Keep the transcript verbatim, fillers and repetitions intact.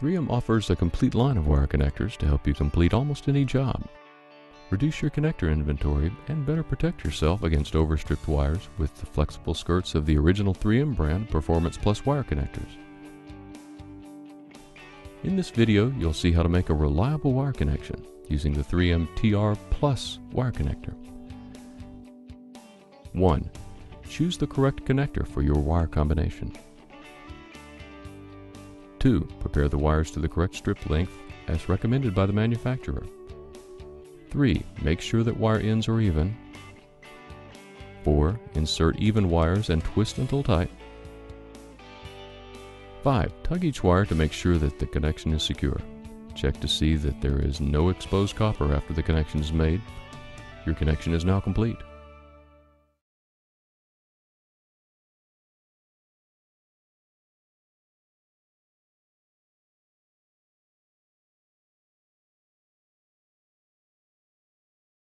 three M offers a complete line of wire connectors to help you complete almost any job. Reduce your connector inventory and better protect yourself against overstripped wires with the flexible skirts of the original three M brand Performance Plus wire connectors. In this video, you'll see how to make a reliable wire connection using the three M T R Plus wire connector. one. Choose the correct connector for your wire combination. two. Prepare the wires to the correct strip length as recommended by the manufacturer. three. Make sure that wire ends are even. four. Insert even wires and twist until tight. five. Tug each wire to make sure that the connection is secure. Check to see that there is no exposed copper after the connection is made. Your connection is now complete.